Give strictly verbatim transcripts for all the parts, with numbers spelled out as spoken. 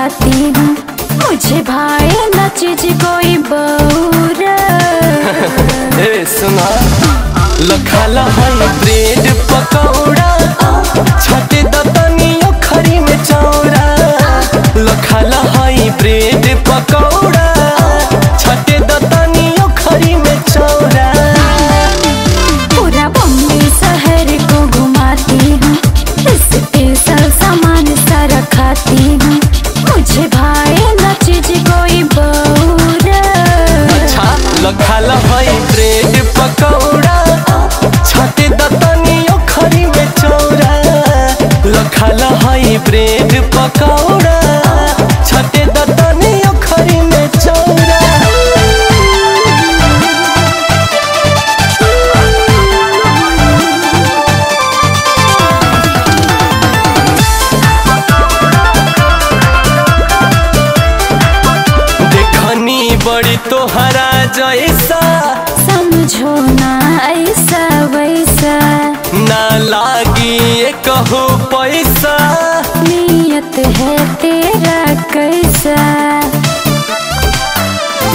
गाती हूँ, मुझे भाई न चीज कोई बौरा। ए सुना लखाला है ब्रेड पकौड़ा, छाटे दतनियों खरी में चौड़ा। लखाला है ब्रेड पकौड़ा, छाटे दतनियों खरी में चौड़ा। पूरा बम्बई शहर को घुमाती हूँ, स्पेशल सामान सारा खाती हूँ, मुझे भाई न चीज कोई बौरा। अच्छा लखाला है ब्रेड पकौड़ा, छाते दतनियों खरी में चौड़ा। लखाला है ब्रेड पकौड़ा, छाते दतनियों खरी में चौड़ा। देखनी बड़ी तोहरा जैसा, समझो ना ऐसा वैसा, ना लागी ये कहो पैसा, नियत है तेरा कैसा।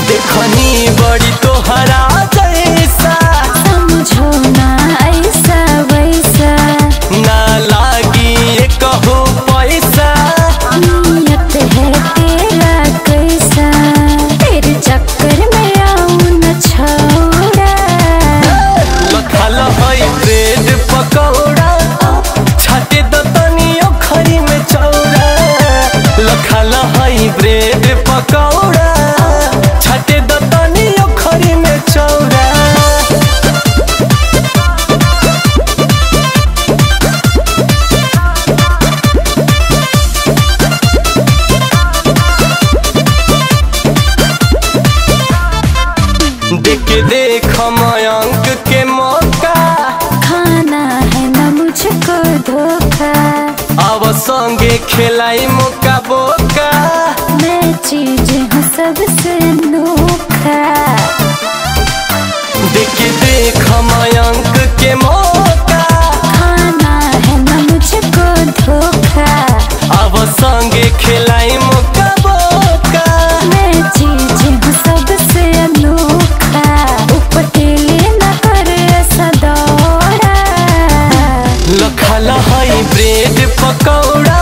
देखनी बड़ी तोहरा जैसा, समझो ना ऐसा वैसा, ना लागी ये कहो पैसा, नियत है तेरा कैसा। तेरे चक्कर में आऊं न छोड़ा। लखाला है ब्रेड पकौड़ा, छाटे दतनियों खरी में चौड़ा। लखाला है ब्रेड पकौड़ा, छाटे दतनियों खरी में चौड़ा। देख देख मयंक के मौका, खाना है ना मुझको धोखा। अब संगे खिलाई मौका बोका, मैं चीज हूँ सबसे नोखा। देख देख मयंक के मौका, खाना है ना मुझको धोखा। अब संगे खिलाई मौका बोका, मैं चीज हूँ सबसे नोखा। लखाला है ब्रेड पकौड़ा।